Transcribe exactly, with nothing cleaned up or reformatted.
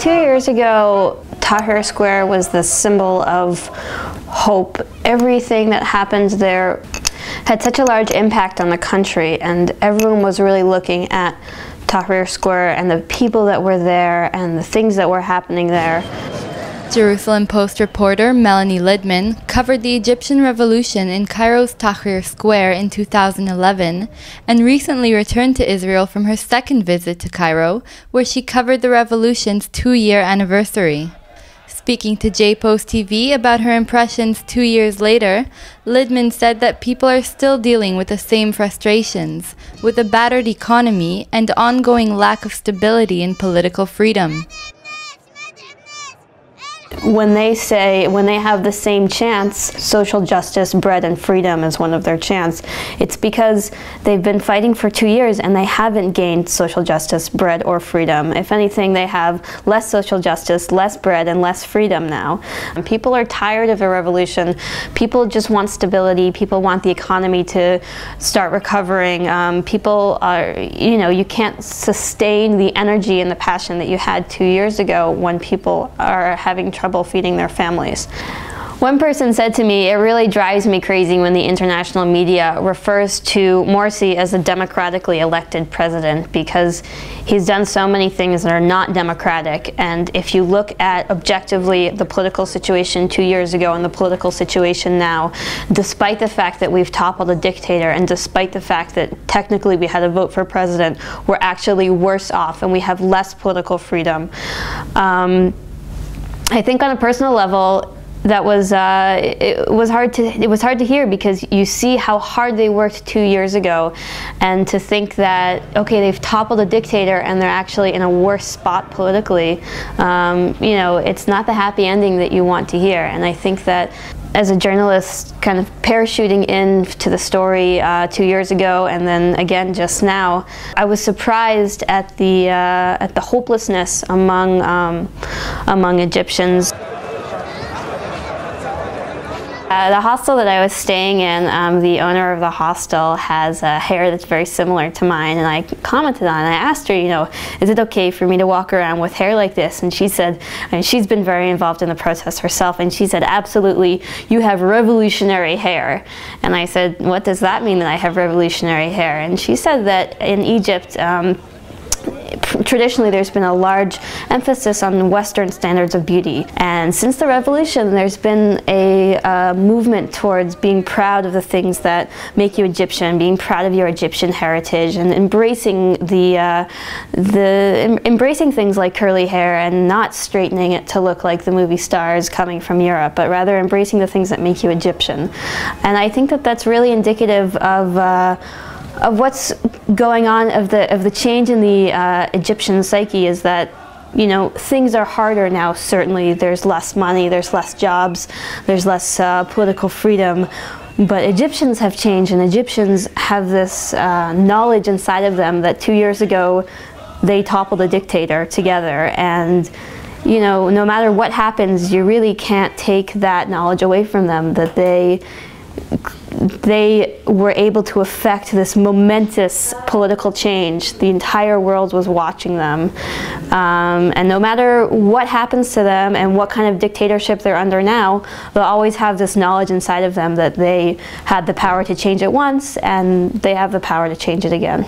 Two years ago, Tahrir Square was the symbol of hope. Everything that happened there had such a large impact on the country, and everyone was really looking at Tahrir Square and the people that were there and the things that were happening there. Jerusalem Post reporter Melanie Lidman covered the Egyptian revolution in Cairo's Tahrir Square in two thousand eleven and recently returned to Israel from her second visit to Cairo, where she covered the revolution's two-year anniversary. Speaking to J-Post T V about her impressions two years later, Lidman said that people are still dealing with the same frustrations, with a battered economy and ongoing lack of stability and political freedom. When they say, when they have the same chants, social justice, bread and freedom is one of their chants, it's because they've been fighting for two years and they haven't gained social justice, bread or freedom. If anything, they have less social justice, less bread and less freedom now. And people are tired of a revolution. People just want stability. People want the economy to start recovering. Um, people are, you know, you can't sustain the energy and the passion that you had two years ago when people are having trouble feeding their families. One person said to me, "It really drives me crazy when the international media refers to Morsi as a democratically elected president, because he's done so many things that are not democratic. And if you look at objectively the political situation two years ago and the political situation now, despite the fact that we've toppled a dictator and despite the fact that technically we had a vote for president, we're actually worse off and we have less political freedom." Um, I think on a personal level, that was uh, it was hard to it was hard to hear, because you see how hard they worked two years ago, and to think that, okay, they've toppled a dictator and they're actually in a worse spot politically. Um, you know, it's not the happy ending that you want to hear, and I think that, as a journalist, kind of parachuting in to the story uh, two years ago and then again just now, I was surprised at the uh, at the hopelessness among um, among Egyptians. Uh, the hostel that I was staying in, um, the owner of the hostel has a hair that's very similar to mine, and I commented on it. I asked her, you know, is it okay for me to walk around with hair like this? And she said, and she's been very involved in the process herself, and she said, absolutely, you have revolutionary hair. And I said, what does that mean, that I have revolutionary hair? And she said that in Egypt, um, traditionally there's been a large emphasis on Western standards of beauty, and since the revolution there's been a uh, movement towards being proud of the things that make you Egyptian, being proud of your Egyptian heritage, and embracing the uh, the em embracing things like curly hair and not straightening it to look like the movie stars coming from Europe, but rather embracing the things that make you Egyptian. And I think that that's really indicative of uh, of what's going on, of the of the change in the uh, Egyptian psyche, is that, you know, things are harder now. Certainly there's less money, there's less jobs, there's less uh, political freedom, but Egyptians have changed, and Egyptians have this uh, knowledge inside of them that two years ago they toppled a dictator together, and you know, no matter what happens, you really can't take that knowledge away from them, that they they were able to affect this momentous political change. The entire world was watching them. Um, and no matter what happens to them and what kind of dictatorship they're under now, they'll always have this knowledge inside of them that they had the power to change it once, and they have the power to change it again.